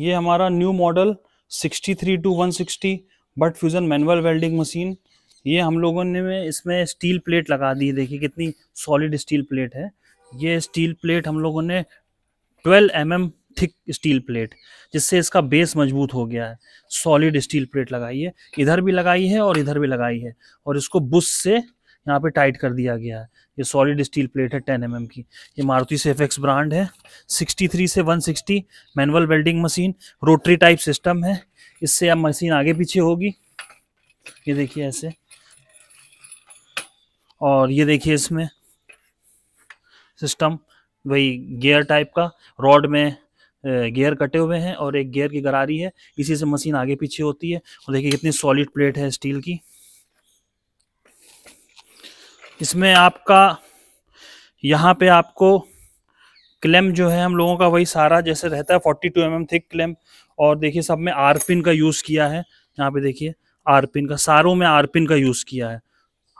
ये हमारा new model 63-160 butt fusion manual welding machine. ये हम लोगों ने इसमें स्टील प्लेट लगा दी है, देखिए कितनी सॉलिड स्टील प्लेट है। ये स्टील प्लेट हम लोगों ने 12 mm थिक स्टील प्लेट, जिससे इसका बेस मजबूत हो गया है। सॉलिड स्टील प्लेट लगाई है, इधर भी लगाई है और इधर भी लगाई है, और इसको बुश से यहाँ पे टाइट कर दिया गया है। ये सॉलिड स्टील प्लेट है 10 mm की। ये मारुति सेफेक्स ब्रांड है। 63-160 manual welding machine, rotary type system है, इससे अब मशीन आगे पीछे होगी। ये देखिए ऐसे, और ये देखिए इसमें सिस्टम वही गियर टाइप का, रॉड में गियर कटे हुए हैं और एक गियर की गरारी है, इसी से मशीन आगे पीछे होती है। और देखिए कितनी सॉलिड प्लेट है स्टील की। इसमें आपका यहाँ पे आपको क्लैम जो है हम लोगों का वही सारा जैसे रहता है, 42 mm थिक क्लैम। और देखिए सब में आरपिन का यूज़ किया है, यहाँ पे देखिए आरपिन का, सारों में आरपिन का यूज़ किया है।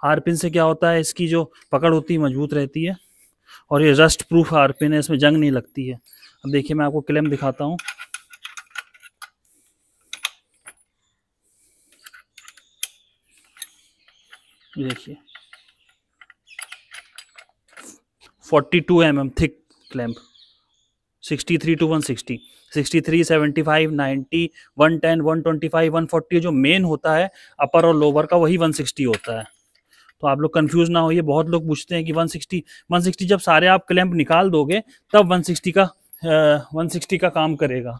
आरपिन से क्या होता है, इसकी जो पकड़ होती है मजबूत रहती है, और ये रस्ट प्रूफ आरपिन है, इसमें जंग नहीं लगती है। अब देखिए मैं आपको क्लैम दिखाता हूँ। देखिए 42 mm थिक क्लैम्प, 63-160, 63, 75, 90, 110, 125, 140 जो मेन होता है अपर और लोअर का, वही 160 होता है। तो आप लोग कंफ्यूज ना होइए, बहुत लोग पूछते हैं कि 160 जब सारे आप क्लैम्प निकाल दोगे तब 160 का काम करेगा।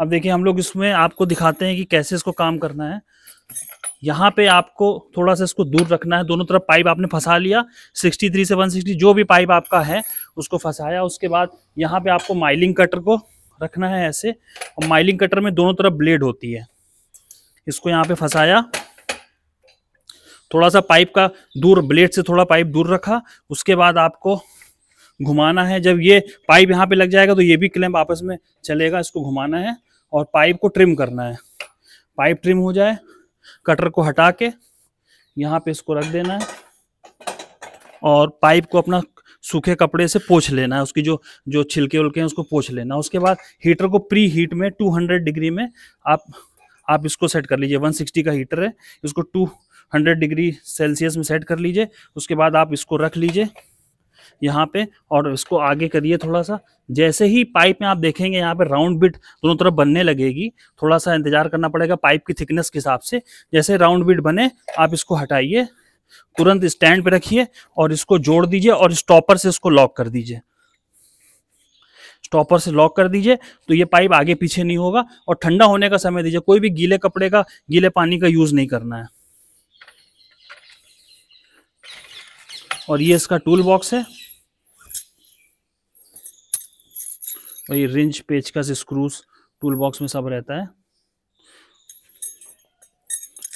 अब देखिए हम लोग इसमें आपको दिखाते हैं कि कैसे इसको काम करना है। यहाँ पे आपको थोड़ा सा इसको दूर रखना है, दोनों तरफ पाइप आपने फंसा लिया। 63-160 जो भी पाइप आपका है उसको फंसाया। उसके बाद यहाँ पे आपको माइलिंग कटर को रखना है ऐसे, और माइलिंग कटर में दोनों तरफ ब्लेड होती है, इसको यहाँ पे फंसाया, थोड़ा सा पाइप का दूर, ब्लेड से थोड़ा पाइप दूर रखा। उसके बाद आपको घुमाना है, जब ये पाइप यहाँ पे लग जाएगा तो ये भी क्लैंप आपस में चलेगा। इसको घुमाना है और पाइप को ट्रिम करना है। पाइप ट्रिम हो जाए, कटर को हटा के यहाँ पे इसको रख देना है, और पाइप को अपना सूखे कपड़े से पोंछ लेना है, उसकी जो छिलके उलके हैं उसको पोंछ लेना है। उसके बाद हीटर को प्री हीट में 200 डिग्री में आप इसको सेट कर लीजिए। 160 का हीटर है, इसको 200 डिग्री सेल्सियस में सेट कर लीजिए। उसके बाद आप इसको रख लीजिए यहाँ पे, और इसको आगे करिए थोड़ा सा। जैसे ही पाइप में आप देखेंगे यहाँ पे राउंड बिट दोनों तरफ बनने लगेगी, थोड़ा सा इंतजार करना पड़ेगा पाइप की थिकनेस के हिसाब से। जैसे राउंड बिट बने आप इसको हटाइए, तुरंत स्टैंड पे रखिए और इसको जोड़ दीजिए, और स्टॉपर से इसको लॉक कर दीजिए। स्टॉपर से लॉक कर दीजिए तो ये पाइप आगे पीछे नहीं होगा। और ठंडा होने का समय दीजिए, कोई भी गीले कपड़े का, गीले पानी का यूज नहीं करना है। और ये इसका टूल बॉक्स है, वही रिंच, पेचकस, स्क्रूज, टूल बॉक्स में सब रहता है।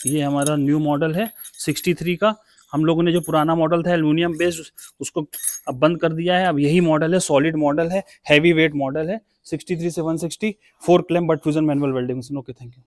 ये हमारा न्यू मॉडल है 63 का। हम लोगों ने जो पुराना मॉडल था एल्यूमिनियम बेस्ड, उसको अब बंद कर दिया है। अब यही मॉडल है, सॉलिड मॉडल है, हैवी वेट मॉडल है। 63,760, 4 clamp butt fusion manual welding machine. Okay, thank you.